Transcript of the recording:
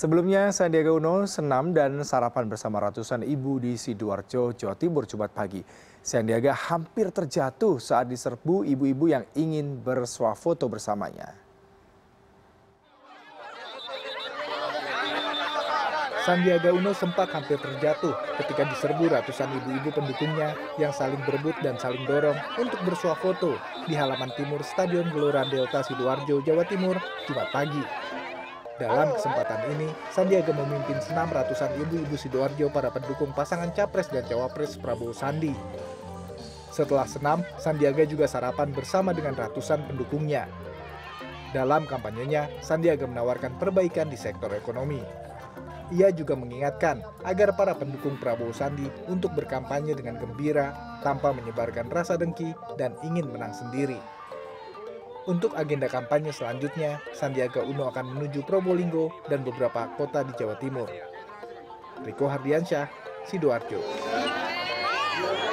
Sebelumnya, Sandiaga Uno senam dan sarapan bersama ratusan ibu di Sidoarjo, Jawa Timur, Jumat pagi. Sandiaga hampir terjatuh saat diserbu ibu-ibu yang ingin bersuafoto bersamanya. Sandiaga Uno sempat hampir terjatuh ketika diserbu ratusan ibu-ibu pendukungnya yang saling berebut dan saling dorong untuk bersuafoto di halaman timur Stadion Gelora Delta Sidoarjo, Jawa Timur, Jumat pagi. Dalam kesempatan ini, Sandiaga memimpin senam ratusan ibu-ibu Sidoarjo para pendukung pasangan Capres dan Cawapres Prabowo-Sandi. Setelah senam, Sandiaga juga sarapan bersama dengan ratusan pendukungnya. Dalam kampanyenya, Sandiaga menawarkan perbaikan di sektor ekonomi. Ia juga mengingatkan agar para pendukung Prabowo-Sandi untuk berkampanye dengan gembira tanpa menyebarkan rasa dengki dan ingin menang sendiri. Untuk agenda kampanye selanjutnya, Sandiaga Uno akan menuju Probolinggo dan beberapa kota di Jawa Timur. Rico Hardiansyah, Sidoarjo.